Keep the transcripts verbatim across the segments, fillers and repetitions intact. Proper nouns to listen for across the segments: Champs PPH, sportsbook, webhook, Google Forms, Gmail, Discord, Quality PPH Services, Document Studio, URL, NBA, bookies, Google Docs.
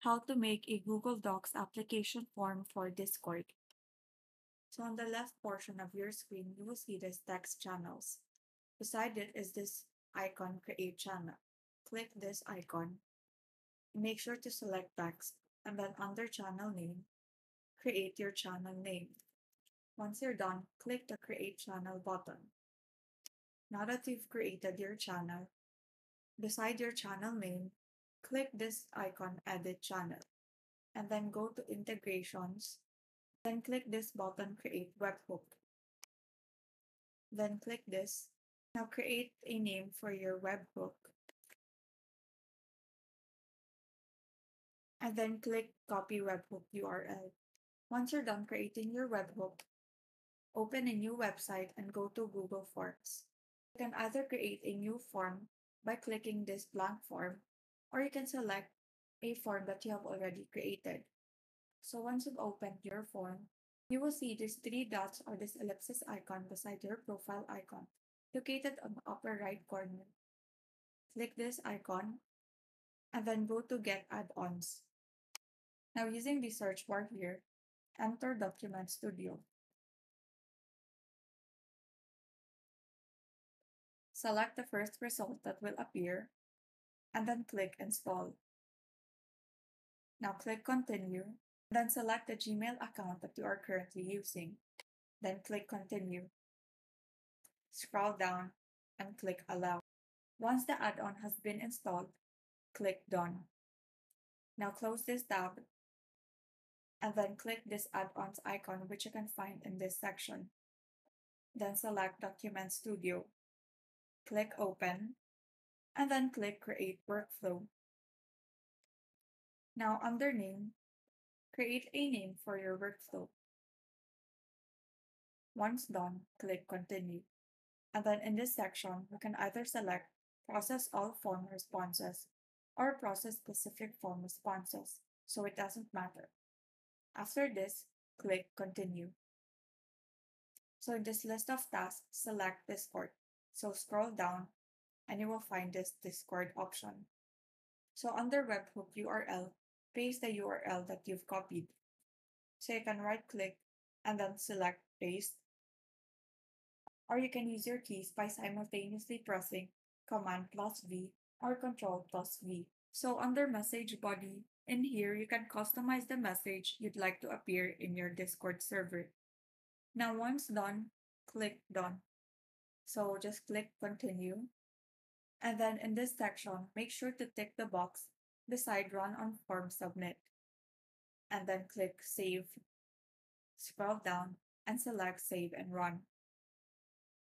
how to make a Google Docs application form for Discord. So on the left portion of your screen, you will see this text channels. Beside it is this icon, Create Channel. Click this icon. Make sure to select text, and then under channel name, create your channel name. Once you're done, click the Create Channel button. Now that you've created your channel, beside your channel name, click this icon, Edit Channel, and then go to Integrations, then click this button, Create Webhook. Then click this. Now create a name for your webhook. And then click Copy Webhook U R L. Once you're done creating your webhook, open a new website and go to Google Forms. You can either create a new form by clicking this blank form, or you can select a form that you have already created. So once you've opened your form, you will see these three dots or this ellipsis icon beside your profile icon, located on the upper right corner. Click this icon, and then go to Get Add-ons. Now using the search bar here, enter Document Studio. Select the first result that will appear, and then click Install. Now click Continue, then select the Gmail account that you are currently using. Then click Continue. Scroll down and click Allow. Once the add-on has been installed, click Done. Now close this tab, and then click this add-ons icon, which you can find in this section. Then select Document Studio. Click Open, and then click Create Workflow. Now under Name, create a name for your workflow. Once done, click Continue. And then in this section, you can either select Process All Form Responses or Process Specific Form Responses, so it doesn't matter. After this, click Continue. So in this list of tasks, select Discord. So scroll down and you will find this Discord option. So under Webhook U R L, paste the U R L that you've copied. So you can right click and then select Paste. Or you can use your keys by simultaneously pressing Command plus V or Control plus V. So under Message Body, in here you can customize the message you'd like to appear in your Discord server. Now once done, click Done. So just click Continue, and then in this section, make sure to tick the box beside Run on Form Submit, and then click Save. Scroll down and select Save and Run.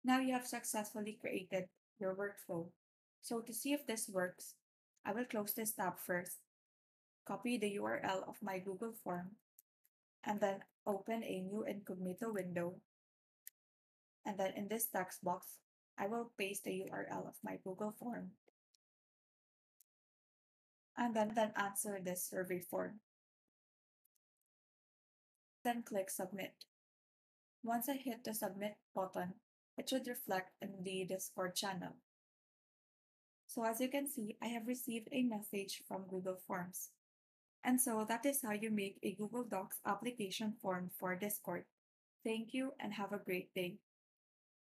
Now you have successfully created your workflow. So to see if this works, I will close this tab first, copy the U R L of my Google form, and then open a new incognito window. And then in this text box, I will paste the U R L of my Google form. And then, then answer this survey form. Then click Submit. Once I hit the Submit button, it should reflect in the Discord channel. So as you can see, I have received a message from Google Forms. And so that is how you make a Google Docs application form for Discord. Thank you and have a great day.